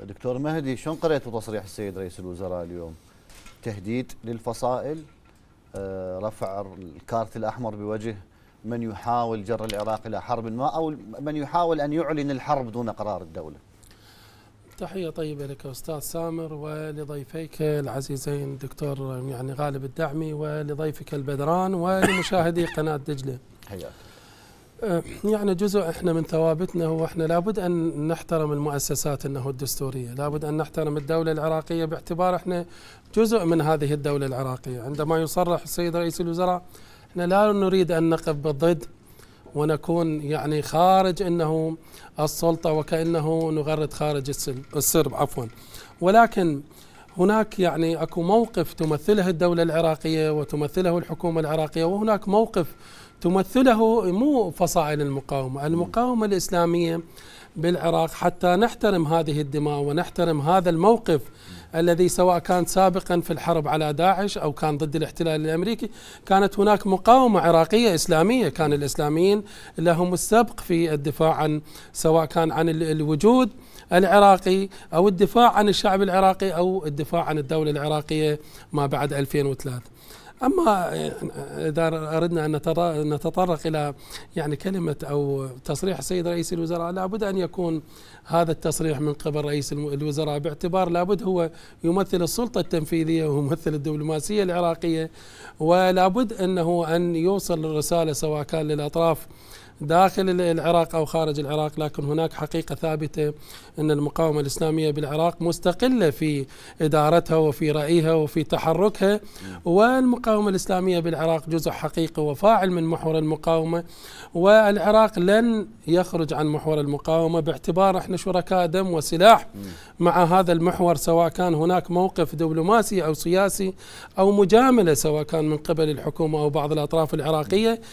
دكتور مهدي، شلون قريتوا تصريح السيد رئيس الوزراء اليوم؟ تهديد للفصائل، رفع الكارت الأحمر بوجه من يحاول جر العراق إلى حرب ما، أو من يحاول أن يعلن الحرب دون قرار الدولة. تحية طيبة لك أستاذ سامر ولضيفيك العزيزين دكتور يعني غالب الدعمي ولضيفك البدران ولمشاهدي قناة دجلة. حياك. يعني جزء احنا من ثوابتنا هو احنا لابد ان نحترم المؤسسات انه الدستوريه، لابد ان نحترم الدوله العراقيه باعتبار احنا جزء من هذه الدوله العراقيه، عندما يصرح السيد رئيس الوزراء احنا لا نريد ان نقف بالضد ونكون يعني خارج انه السلطه وكانه نغرد خارج السرب عفوا، ولكن هناك يعني اكو موقف تمثله الدوله العراقيه وتمثله الحكومه العراقيه، وهناك موقف تمثله مو فصائل المقاومة، المقاومة الإسلامية بالعراق، حتى نحترم هذه الدماء ونحترم هذا الموقف الذي سواء كان سابقا في الحرب على داعش أو كان ضد الاحتلال الأمريكي، كانت هناك مقاومة عراقية إسلامية، كان الإسلاميين لهم السبق في الدفاع عن سواء كان عن الوجود العراقي أو الدفاع عن الشعب العراقي أو الدفاع عن الدولة العراقية ما بعد 2003. أما إذا أردنا أن نتطرق إلى يعني كلمة أو تصريح السيد رئيس الوزراء، لابد أن يكون هذا التصريح من قبل رئيس الوزراء باعتبار لابد هو يمثل السلطة التنفيذية ويمثل الدبلوماسية العراقية، ولابد أنه أن يوصل الرسالة سواء كان للأطراف داخل العراق أو خارج العراق. لكن هناك حقيقة ثابتة أن المقاومة الإسلامية بالعراق مستقلة في إدارتها وفي رأيها وفي تحركها، والمقاومة الإسلامية بالعراق جزء حقيقي وفاعل من محور المقاومة، والعراق لن يخرج عن محور المقاومة باعتبار احنا شركاء دم وسلاح مع هذا المحور، سواء كان هناك موقف دبلوماسي أو سياسي أو مجاملة سواء كان من قبل الحكومة أو بعض الأطراف العراقية